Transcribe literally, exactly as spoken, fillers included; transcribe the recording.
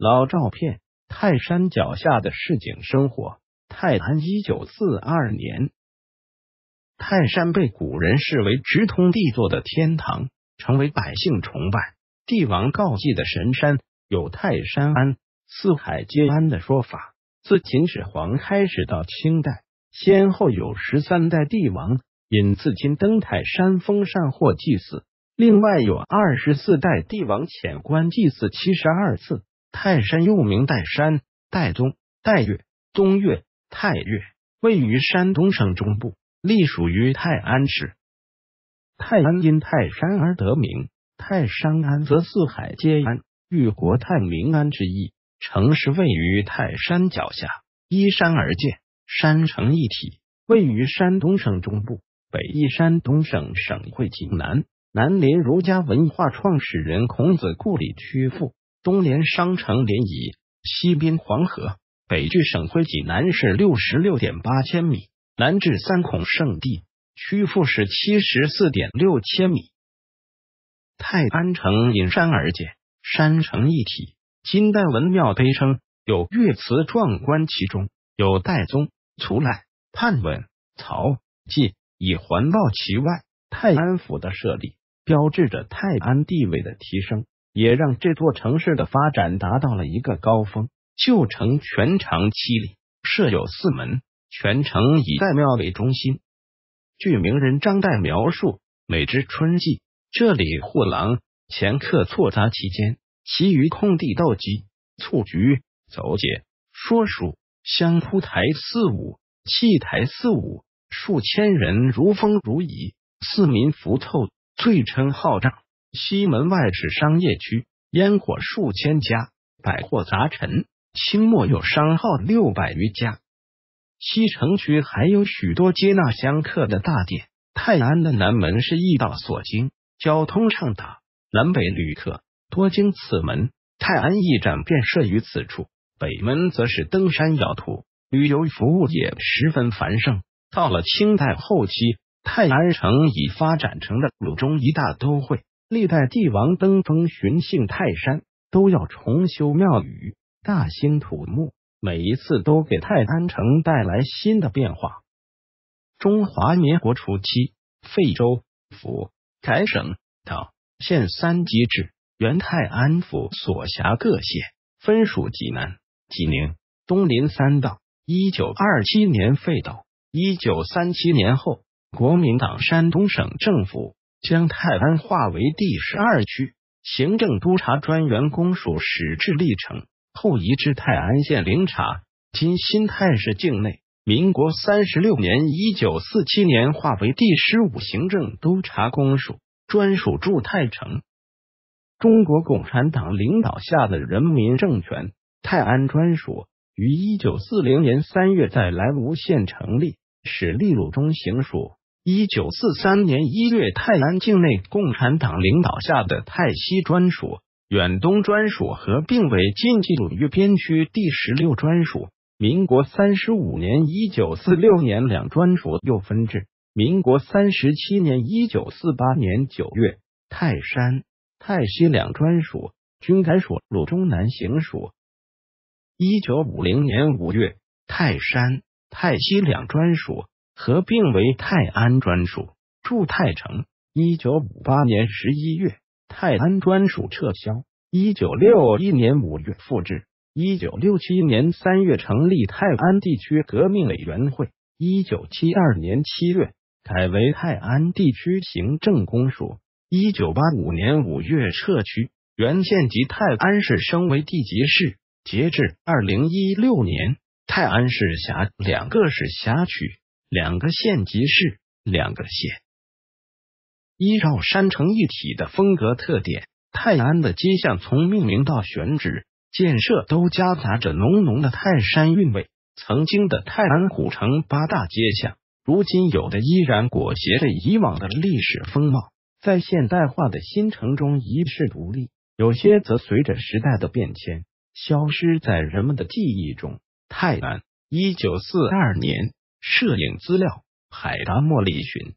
老照片，泰山脚下的市井生活。泰安一九四二年，泰山被古人视为直通帝座的天堂，成为百姓崇拜、帝王告祭的神山，有泰山庵、四海皆安的说法。自秦始皇开始到清代，先后有十三代帝王因自亲登泰山封禅或祭祀，另外有二十四代帝王遣官祭祀七十二次。泰山又名岱山、岱宗、岱岳、东岳、泰岳，位于山东省中部，隶属于泰安市。泰安因泰山而得名，泰山安则四海皆安，寓国泰民安之意。城市位于泰山脚下，依山而建，山城一体，位于山东省中部，北依山东省省会济南，南临儒家文化创始人孔子故里曲阜，东连商城临沂，西濒黄河，北距省会济南市 六十六点八 千米，南至三孔圣地，曲阜市 七十四点六 千米。泰安城因山而建，山城一体，金代文庙碑称有岳祠壮观其中，有岱宗、徂徕、盼稳、曹、纪以环抱其外。泰安府的设立标志着泰安地位的提升，也让这座城市的发展达到了一个高峰。旧城全长七里，设有四门，全城以岱庙为中心。据名人张岱描述，每至春季，这里护郎、掮客错杂其间，其余空地斗鸡、蹴鞠、走解、说书、相扑台四舞、戏台四舞，数千人如风如蚁，四民服凑，最称号仗。西门外是商业区，烟火数千家，百货杂陈，清末有商号六百余家。西城区还有许多接纳香客的大店。泰安的南门是驿道所经，交通畅达，南北旅客多经此门。泰安驿站便设于此处，北门则是登山要途，旅游服务也十分繁盛。到了清代后期，泰安城已发展成了鲁中一大都会，历代帝王登峰巡幸泰山，都要重修庙宇，大兴土木，每一次都给泰安城带来新的变化。中华民国初期，废州、府、改省、道、县三级制，原泰安府所辖各县，分属济南、济宁、东林三道。一九二七年废道。一九三七年后，国民党山东省政府将泰安划为第十二区，行政督察专员公署始至历程，后移至泰安县灵察，今新泰市境内。民国三十六年一九四七年划为第十五行政督察公署，专属驻泰城。中国共产党领导下的人民政权，泰安专署于一九四零年三月在莱芜县成立，始立鲁中行署。一九四三年一月，泰安境内共产党领导下的泰西专署、远东专署合并为晋冀鲁豫边区第十六专署。民国三十五年一九四六年两专署又分治。民国三十七年一九四八年九月，泰山、泰西两专署均改属鲁中南行署。一九五零年五月，泰山、泰西两专署合并为泰安专署，驻泰城。一九五八年十一月，泰安专署撤销。一九六一年五月复制。一九六七年三月成立泰安地区革命委员会。一九七二年七月，改为泰安地区行政公署。一九八五年五月撤区，原县级泰安市升为地级市。截至二零一六年，泰安市辖两个市辖区，两个县级市，两个县。依照山城一体的风格特点，泰安的街巷从命名到选址、建设都夹杂着浓浓的泰山韵味。曾经的泰安古城八大街巷，如今有的依然裹挟着以往的历史风貌，在现代化的新城中遗世独立；有些则随着时代的变迁，消失在人们的记忆中。泰安，一九四二年。摄影资料：海达莫里寻。